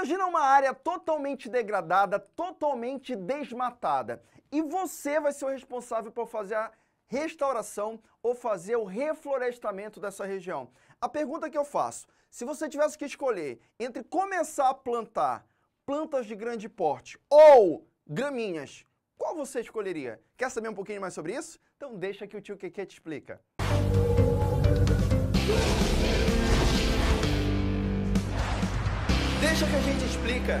Imagina uma área totalmente degradada, totalmente desmatada, e você vai ser o responsável por fazer a restauração ou fazer o reflorestamento dessa região. A pergunta que eu faço, se você tivesse que escolher entre começar a plantar plantas de grande porte ou graminhas, qual você escolheria? Quer saber um pouquinho mais sobre isso? Então deixa que o tio Kekê te explica. Deixa que a gente explica.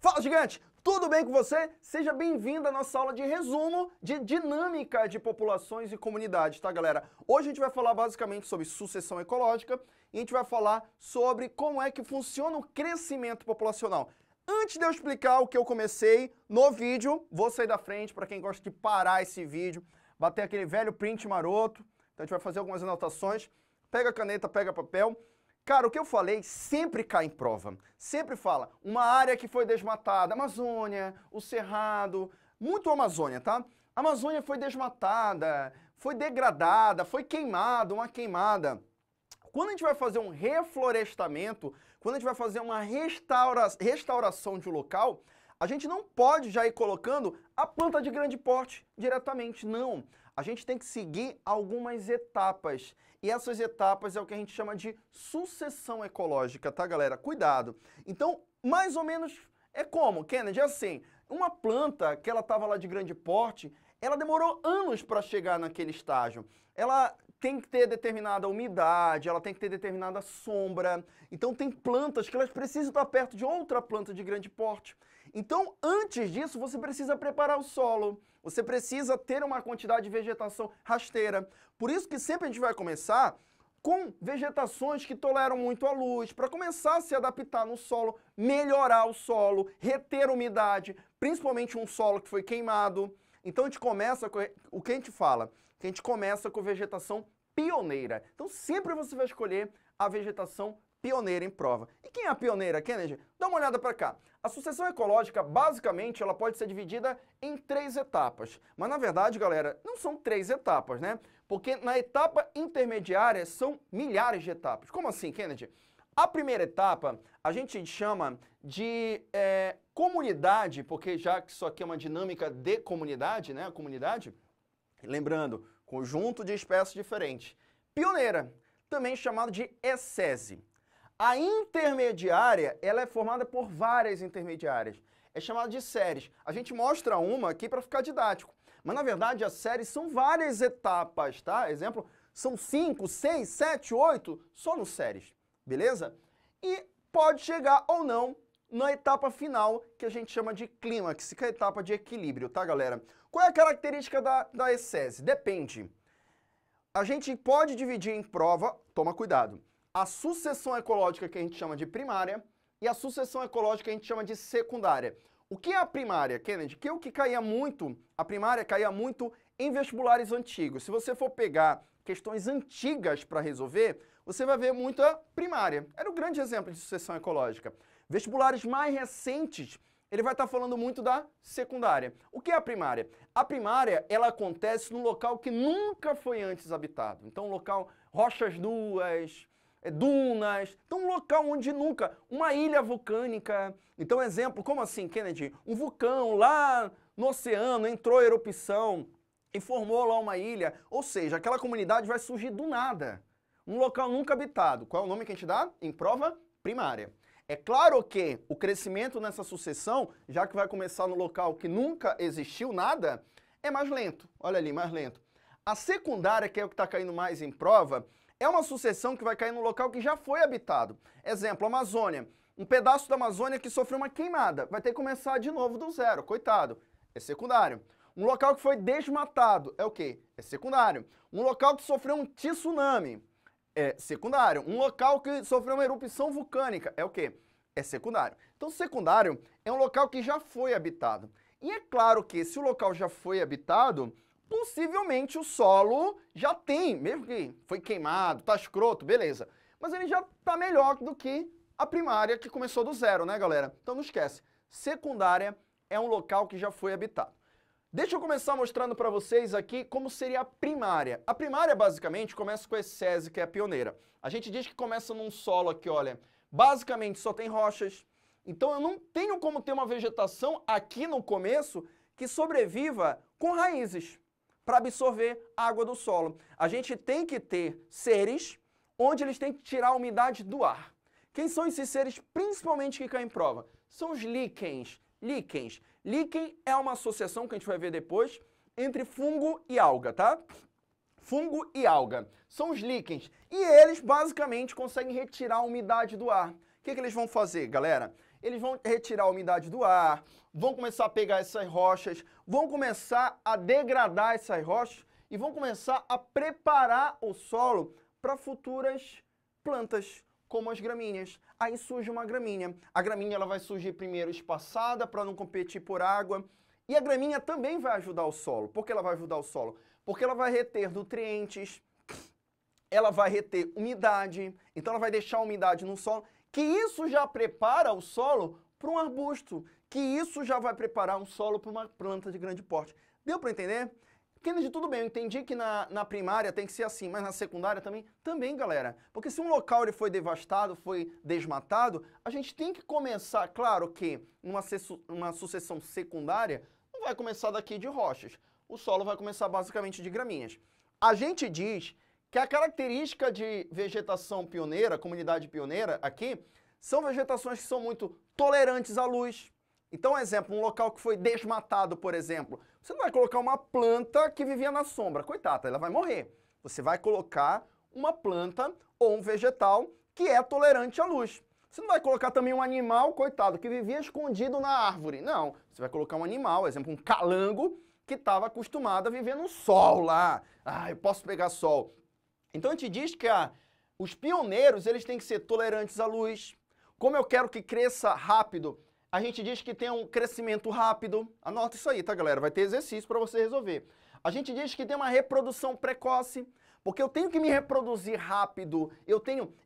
Fala, gigante! Tudo bem com você? Seja bem-vindo à nossa aula de resumo de dinâmica de populações e comunidades, tá, galera? Hoje a gente vai falar basicamente sobre sucessão ecológica e a gente vai falar sobre como é que funciona o crescimento populacional. Antes de eu explicar o que eu comecei no vídeo, vou sair da frente para quem gosta de parar esse vídeo, bater aquele velho print maroto. Então a gente vai fazer algumas anotações. Pega caneta, pega papel. Cara, o que eu falei sempre cai em prova. Sempre fala, uma área que foi desmatada, Amazônia, o Cerrado, muito Amazônia, tá? A Amazônia foi desmatada, foi degradada, foi queimada, uma queimada. Quando a gente vai fazer um reflorestamento, quando a gente vai fazer uma restauração de um local, a gente não pode já ir colocando a planta de grande porte diretamente, não. A gente tem que seguir algumas etapas. E essas etapas é o que a gente chama de sucessão ecológica, tá, galera? Cuidado. Então, mais ou menos, é como, Kennedy? É assim, uma planta que ela estava lá de grande porte, ela demorou anos para chegar naquele estágio. Ela tem que ter determinada umidade, ela tem que ter determinada sombra. Então, tem plantas que elas precisam estar perto de outra planta de grande porte. Então, antes disso, você precisa preparar o solo, você precisa ter uma quantidade de vegetação rasteira. Por isso que sempre a gente vai começar com vegetações que toleram muito a luz, para começar a se adaptar no solo, melhorar o solo, reter umidade, principalmente um solo que foi queimado. Então, a gente começa com o que a gente fala, que a gente começa com vegetação pioneira. Então, sempre você vai escolher a vegetação pioneira em prova. E quem é a pioneira, Kennedy? Dá uma olhada para cá. A sucessão ecológica, basicamente, ela pode ser dividida em três etapas. Mas, na verdade, galera, não são três etapas, né? Porque na etapa intermediária são milhares de etapas. Como assim, Kennedy? A primeira etapa a gente chama de comunidade, porque já que isso aqui é uma dinâmica de comunidade, né? A comunidade, lembrando, conjunto de espécies diferentes. Pioneira, também chamado de ecese. A intermediária, ela é formada por várias intermediárias. É chamada de séries. A gente mostra uma aqui para ficar didático. Mas, na verdade, as séries são várias etapas, tá? Exemplo, são 5, 6, 7, 8, só nos séries, beleza? E pode chegar ou não na etapa final, que a gente chama de clímax, que é a etapa de equilíbrio, tá, galera? Qual é a característica da ecese? Depende. A gente pode dividir em prova, toma cuidado, a sucessão ecológica que a gente chama de primária e a sucessão ecológica que a gente chama de secundária. O que é a primária, Kennedy? Que é o que caía muito, a primária caía muito em vestibulares antigos. Se você for pegar questões antigas para resolver, você vai ver muita primária. Era um grande exemplo de sucessão ecológica. Vestibulares mais recentes, ele vai estar falando muito da secundária. O que é a primária? A primária, ela acontece num local que nunca foi antes habitado. Então, um local, rochas nuas, dunas, então um local onde nunca, uma ilha vulcânica. Então, exemplo, como assim, Kennedy? Um vulcão lá no oceano entrou em erupção e formou lá uma ilha, ou seja, aquela comunidade vai surgir do nada, um local nunca habitado. Qual é o nome que a gente dá? Em prova primária. É claro que o crescimento nessa sucessão, já que vai começar no local que nunca existiu nada, é mais lento, olha ali, mais lento. A secundária, que é o que está caindo mais em prova, é uma sucessão que vai cair no local que já foi habitado. Exemplo, Amazônia. Um pedaço da Amazônia que sofreu uma queimada. Vai ter que começar de novo do zero. Coitado. É secundário. Um local que foi desmatado. É o quê? É secundário. Um local que sofreu um tsunami. É secundário. Um local que sofreu uma erupção vulcânica. É o quê? É secundário. Então, secundário é um local que já foi habitado. E é claro que se o local já foi habitado, possivelmente o solo já tem, mesmo que foi queimado, tá escroto, beleza. Mas ele já tá melhor do que a primária que começou do zero, né, galera? Então não esquece, secundária é um local que já foi habitado. Deixa eu começar mostrando para vocês aqui como seria a primária. A primária, basicamente, começa com a ecese, que é a pioneira. A gente diz que começa num solo aqui, olha, basicamente só tem rochas, Então eu não tenho como ter uma vegetação aqui no começo que sobreviva com raízes para absorver a água do solo. A gente tem que ter seres onde eles têm que tirar a umidade do ar. Quem são esses seres principalmente que caem em prova? São os líquens. Líquen é uma associação que a gente vai ver depois entre fungo e alga, tá? Fungo e alga são os líquens e eles basicamente conseguem retirar a umidade do ar. O que eles vão fazer, galera? Eles vão retirar a umidade do ar, vão começar a pegar essas rochas, vão começar a degradar essas rochas e vão começar a preparar o solo para futuras plantas, como as gramíneas. Aí surge uma gramínea. A gramínea ela vai surgir primeiro espaçada para não competir por água. E a graminha também vai ajudar o solo. Por que ela vai ajudar o solo? Porque ela vai reter nutrientes, ela vai reter umidade, então ela vai deixar a umidade no solo, que isso já prepara o solo para um arbusto, que isso já vai preparar um solo para uma planta de grande porte. Deu para entender? Kennedy, tudo bem, eu entendi que na primária tem que ser assim, mas na secundária também, galera. Porque se um local ele foi devastado, foi desmatado, a gente tem que começar, claro que numa sucessão secundária, vai começar daqui de rochas. O solo vai começar basicamente de graminhas. A gente diz que a característica de vegetação pioneira, comunidade pioneira aqui, são vegetações que são muito tolerantes à luz. Então, exemplo, um local que foi desmatado, por exemplo, você não vai colocar uma planta que vivia na sombra. Coitada, ela vai morrer. Você vai colocar uma planta ou um vegetal que é tolerante à luz. Você não vai colocar também um animal, coitado, que vivia escondido na árvore. Não, você vai colocar um animal, exemplo, um calango, que estava acostumado a viver no sol lá. Ah, eu posso pegar sol. Então a gente diz que os pioneiros, eles têm que ser tolerantes à luz. Como eu quero que cresça rápido, a gente diz que tem um crescimento rápido. Anota isso aí, tá, galera? Vai ter exercício para você resolver. A gente diz que tem uma reprodução precoce, porque eu tenho que me reproduzir rápido.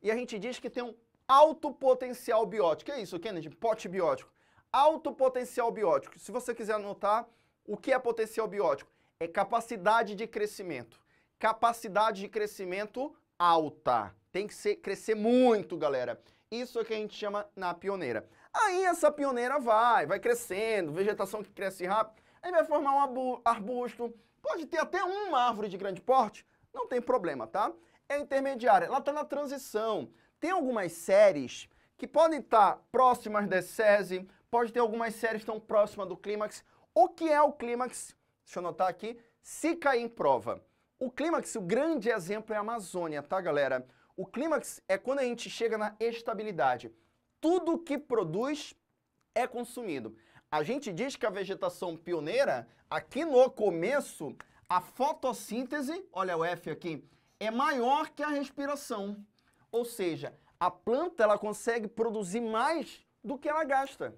E a gente diz que tem um alto potencial biótico. É isso, Kennedy? Pote biótico. Alto potencial biótico. Se você quiser anotar, o que é potencial biótico? É capacidade de crescimento. Capacidade de crescimento alta. Tem que crescer muito, galera. Isso é que a gente chama na pioneira. Aí essa pioneira vai crescendo, vegetação que cresce rápido, aí vai formar um arbusto. Pode ter até uma árvore de grande porte, não tem problema, tá? É intermediária, ela está na transição. Tem algumas séries que podem estar próximas da sese, pode ter algumas séries que estão próximas do clímax. O que é o clímax? Deixa eu anotar aqui, se cair em prova. O clímax, o grande exemplo é a Amazônia, tá, galera? O clímax é quando a gente chega na estabilidade. Tudo que produz é consumido. A gente diz que a vegetação pioneira, aqui no começo, a fotossíntese, olha o F aqui, é maior que a respiração. Ou seja, a planta ela consegue produzir mais do que ela gasta,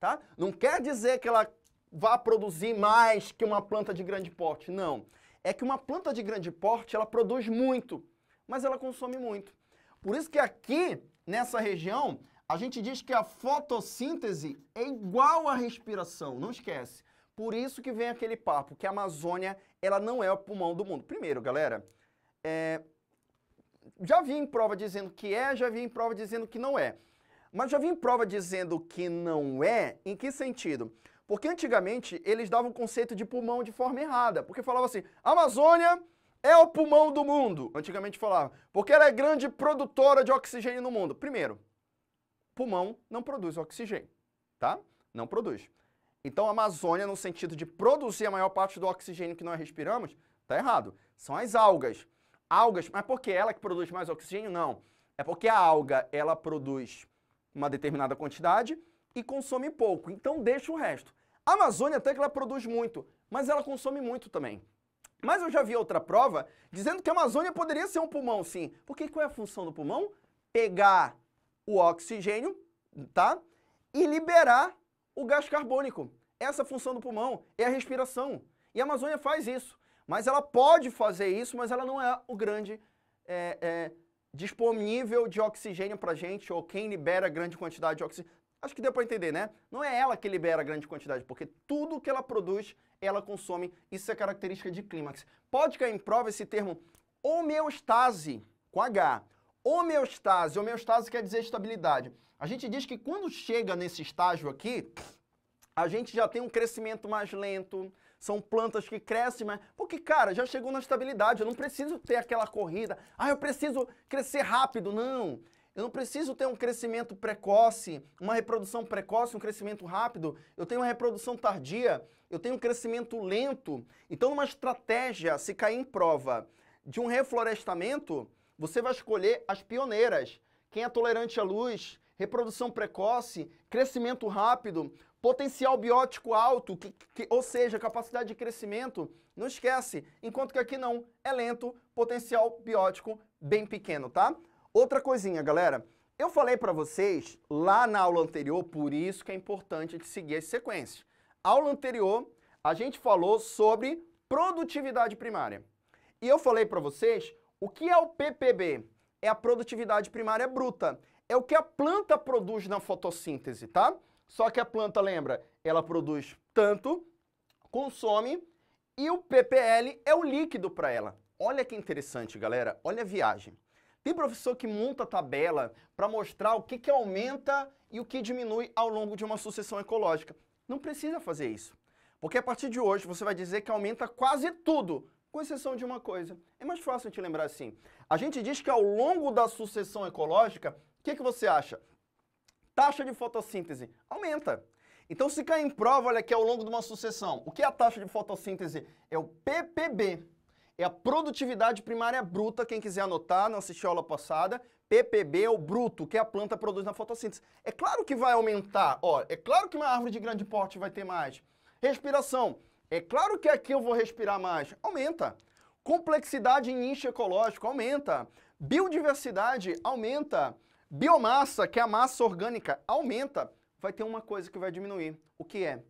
tá? Não quer dizer que ela vá produzir mais que uma planta de grande porte, não. É que uma planta de grande porte, ela produz muito, mas ela consome muito. Por isso que aqui, nessa região, a gente diz que a fotossíntese é igual à respiração, não esquece. Por isso que vem aquele papo, que a Amazônia, ela não é o pulmão do mundo. Primeiro, galera, já vi em prova dizendo que é, já vi em prova dizendo que não é. Mas já vi em prova dizendo que não é, em que sentido? Porque antigamente eles davam o conceito de pulmão de forma errada, porque falavam assim, a Amazônia é o pulmão do mundo. Antigamente falavam, porque ela é grande produtora de oxigênio no mundo. Primeiro, pulmão não produz oxigênio, tá? Não produz. Então a Amazônia, no sentido de produzir a maior parte do oxigênio que nós respiramos, tá errado. São as algas. Algas, mas por que ela que produz mais oxigênio? Não. É porque a alga, ela produz uma determinada quantidade e consome pouco, então deixa o resto. A Amazônia até que ela produz muito, mas ela consome muito também. Mas eu já vi outra prova dizendo que a Amazônia poderia ser um pulmão, sim. Porque qual é a função do pulmão? Pegar o oxigênio, tá? E liberar o gás carbônico. Essa função do pulmão é a respiração. E a Amazônia faz isso. Mas ela pode fazer isso, mas ela não é o grande disponível de oxigênio pra gente, ou quem libera grande quantidade de oxigênio. Acho que deu para entender, né? Não é ela que libera a grande quantidade, porque tudo que ela produz, ela consome. Isso é característica de clímax. Pode cair em prova esse termo homeostase, com H. Homeostase. Homeostase quer dizer estabilidade. A gente diz que quando chega nesse estágio aqui, a gente já tem um crescimento mais lento, são plantas que crescem mais... Porque, cara, já chegou na estabilidade, eu não preciso ter aquela corrida. Ah, eu preciso crescer rápido. Não, eu não preciso ter um crescimento precoce, uma reprodução precoce, um crescimento rápido. Eu tenho uma reprodução tardia, eu tenho um crescimento lento. Então, numa estratégia, se cair em prova de um reflorestamento... Você vai escolher as pioneiras, quem é tolerante à luz, reprodução precoce, crescimento rápido, potencial biótico alto, ou seja, capacidade de crescimento, não esquece, enquanto que aqui não, é lento, potencial biótico bem pequeno, tá? Outra coisinha, galera, eu falei para vocês lá na aula anterior, por isso que é importante de seguir as sequências. A aula anterior, a gente falou sobre produtividade primária. E eu falei para vocês... O que é o PPB? É a produtividade primária bruta. É o que a planta produz na fotossíntese, tá? Só que a planta, lembra, ela produz tanto, consome, e o PPL é o líquido para ela. Olha que interessante, galera. Olha a viagem. Tem professor que monta tabela para mostrar o que aumenta e o que diminui ao longo de uma sucessão ecológica. Não precisa fazer isso. Porque a partir de hoje você vai dizer que aumenta quase tudo, com exceção de uma coisa. É mais fácil te lembrar assim. A gente diz que ao longo da sucessão ecológica, o que você acha? Taxa de fotossíntese aumenta. Então, se cair em prova, olha aqui, ao longo de uma sucessão, o que é a taxa de fotossíntese? É o PPB. É a produtividade primária bruta. Quem quiser anotar, não assistiu a aula passada, PPB é o bruto, que a planta produz na fotossíntese. É claro que vai aumentar. Ó, é claro que uma árvore de grande porte vai ter mais. Respiração. É claro que aqui eu vou respirar mais. Aumenta. Complexidade em nicho ecológico. Aumenta. Biodiversidade. Aumenta. Biomassa, que é a massa orgânica. Aumenta. Vai ter uma coisa que vai diminuir. O que é?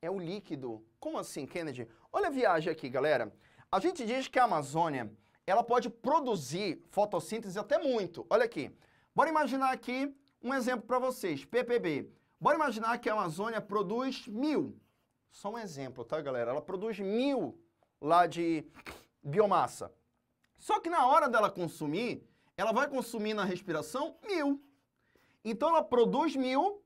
É o líquido. Como assim, Kennedy? Olha a viagem aqui, galera. A gente diz que a Amazônia, ela pode produzir fotossíntese até muito. Olha aqui. Bora imaginar aqui um exemplo para vocês. PPB. Bora imaginar que a Amazônia produz 1000. Só um exemplo, tá, galera? Ela produz 1000 lá de biomassa. Só que na hora dela consumir, ela vai consumir na respiração 1000. Então ela produz 1000,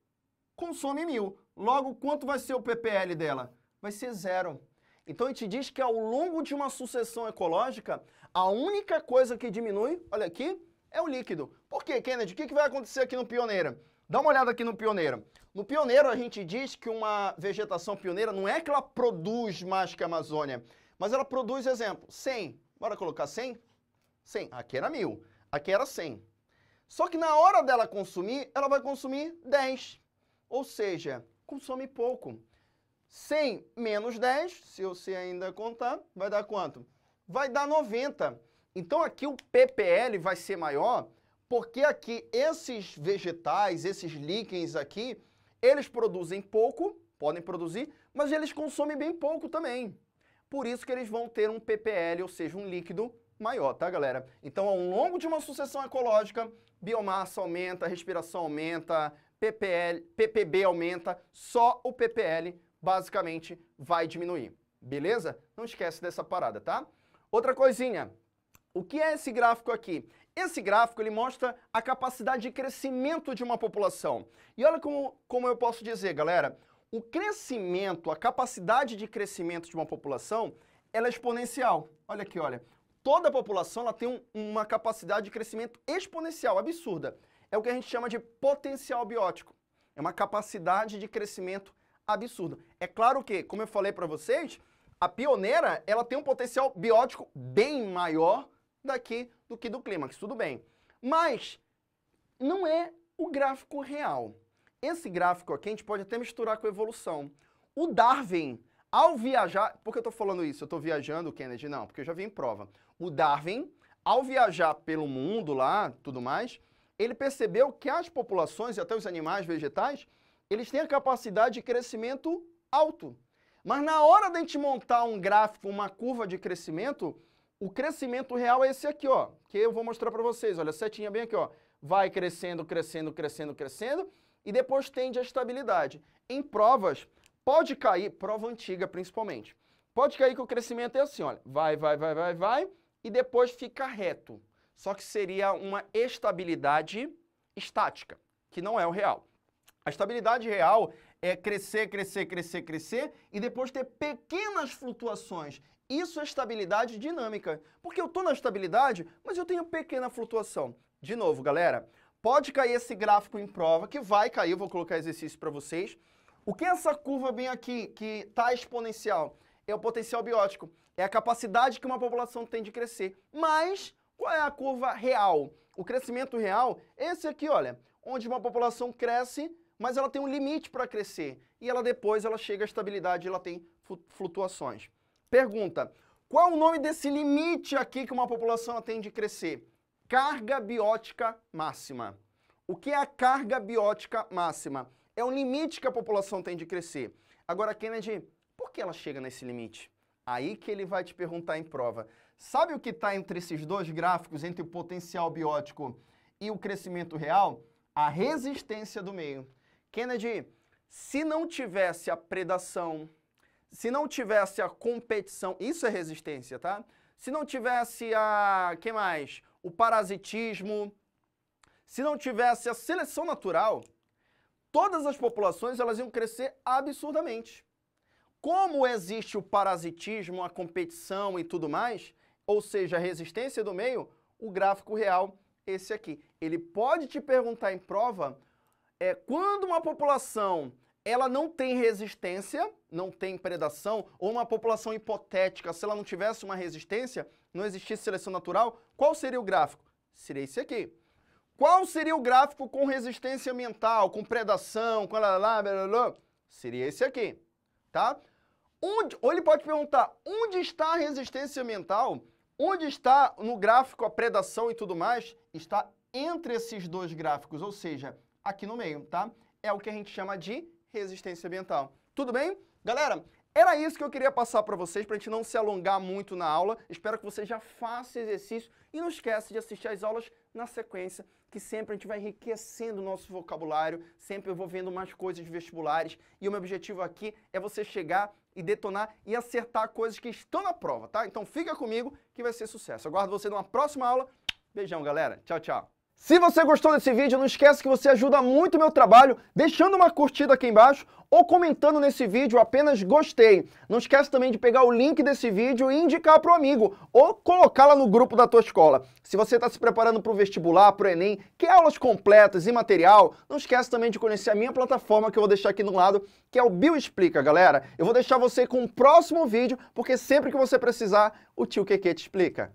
consome 1000. Logo, quanto vai ser o PPL dela? Vai ser 0. Então a gente diz que ao longo de uma sucessão ecológica, a única coisa que diminui, olha aqui, é o líquido. Por quê, Kennedy? O que vai acontecer aqui no pioneiro? Dá uma olhada aqui no pioneiro. No pioneiro, a gente diz que uma vegetação pioneira não é que ela produz mais que a Amazônia, mas ela produz, exemplo, 100. Bora colocar 100? 100. Aqui era 1000. Aqui era 100. Só que na hora dela consumir, ela vai consumir 10. Ou seja, consome pouco. 100 menos 10, se você ainda contar, vai dar quanto? Vai dar 90. Então aqui o PPL vai ser maior... Porque aqui, esses vegetais, esses líquens aqui, eles produzem pouco, podem produzir, mas eles consomem bem pouco também. Por isso que eles vão ter um PPL, ou seja, um líquido maior, tá, galera? Então, ao longo de uma sucessão ecológica, biomassa aumenta, respiração aumenta, PPB aumenta, só o PPL, basicamente, vai diminuir. Beleza? Não esquece dessa parada, tá? Outra coisinha. O que é esse gráfico aqui? Esse gráfico, ele mostra a capacidade de crescimento de uma população. E olha como eu posso dizer, galera. O crescimento, a capacidade de crescimento de uma população, ela é exponencial. Olha aqui, olha. Toda a população, ela tem uma capacidade de crescimento exponencial, absurda. É o que a gente chama de potencial biótico. É uma capacidade de crescimento absurda. É claro que, como eu falei para vocês, a pioneira, ela tem um potencial biótico bem maior daqui do que do clímax, tudo bem. Mas não é o gráfico real. Esse gráfico aqui a gente pode até misturar com a evolução. O Darwin, ao viajar... Por que eu estou falando isso? Eu estou viajando, Kennedy? Não, porque eu já vi em prova. O Darwin, ao viajar pelo mundo lá, tudo mais, ele percebeu que as populações, e até os animais vegetais, eles têm a capacidade de crescimento alto. Mas na hora de a gente montar um gráfico, uma curva de crescimento... O crescimento real é esse aqui, ó, que eu vou mostrar para vocês. Olha, a setinha bem aqui, ó. Vai crescendo, crescendo, crescendo, crescendo e depois tende à estabilidade. Em provas, pode cair, prova antiga principalmente, pode cair que o crescimento é assim, olha. Vai, vai, vai, vai, vai e depois fica reto. só que seria uma estabilidade estática, que não é o real. A estabilidade real é crescer, crescer, crescer, crescer e depois ter pequenas flutuações. Isso é estabilidade dinâmica, porque eu estou na estabilidade, mas eu tenho pequena flutuação. De novo, galera, pode cair esse gráfico em prova, que vai cair, eu vou colocar exercício para vocês. O que é essa curva bem aqui, que está exponencial? É o potencial biótico, é a capacidade que uma população tem de crescer. Mas qual é a curva real? O crescimento real, esse aqui, olha, onde uma população cresce, mas ela tem um limite para crescer. E ela depois ela chega à estabilidade, ela tem flutuações. Pergunta, qual é o nome desse limite aqui que uma população tem de crescer? Carga biótica máxima. O que é a carga biótica máxima? É um limite que a população tem de crescer. Agora, Kennedy, por que ela chega nesse limite? Aí que ele vai te perguntar em prova. Sabe o que está entre esses dois gráficos, entre o potencial biótico e o crescimento real? A resistência do meio. Kennedy, se não tivesse a predação, se não tivesse a competição, isso é resistência, tá? Se não tivesse a, que mais? O parasitismo, se não tivesse a seleção natural, todas as populações elas iam crescer absurdamente. Como existe o parasitismo, a competição e tudo mais, ou seja, a resistência do meio, o gráfico real, esse aqui. Ele pode te perguntar em prova, quando uma população ela não tem resistência, não tem predação, ou uma população hipotética, se ela não tivesse uma resistência, não existisse seleção natural, qual seria o gráfico? Seria esse aqui. Qual seria o gráfico com resistência ambiental, com predação, com blá blá blá? Seria esse aqui, tá? Ou ele pode perguntar, onde está a resistência ambiental? Onde está no gráfico a predação e tudo mais? Está entre esses dois gráficos, ou seja, aqui no meio, tá? É o que a gente chama de resistência ambiental. Tudo bem? Galera, era isso que eu queria passar para vocês, para a gente não se alongar muito na aula. Espero que você já faça exercício e não esquece de assistir as aulas na sequência, que sempre a gente vai enriquecendo o nosso vocabulário, sempre eu vou vendo mais coisas de vestibulares, e o meu objetivo aqui é você chegar e detonar e acertar coisas que estão na prova, tá? Então fica comigo que vai ser sucesso. Aguardo você numa próxima aula. Beijão, galera. Tchau, tchau. Se você gostou desse vídeo, não esquece que você ajuda muito o meu trabalho deixando uma curtida aqui embaixo ou comentando nesse vídeo apenas gostei. Não esquece também de pegar o link desse vídeo e indicar para o amigo ou colocá-la no grupo da tua escola. Se você está se preparando para o vestibular, para o ENEM, quer aulas completas e material, não esquece também de conhecer a minha plataforma que eu vou deixar aqui do lado, que é o Bio Explica, galera. Eu vou deixar você com o próximo vídeo, porque sempre que você precisar, o tio Kekê te explica.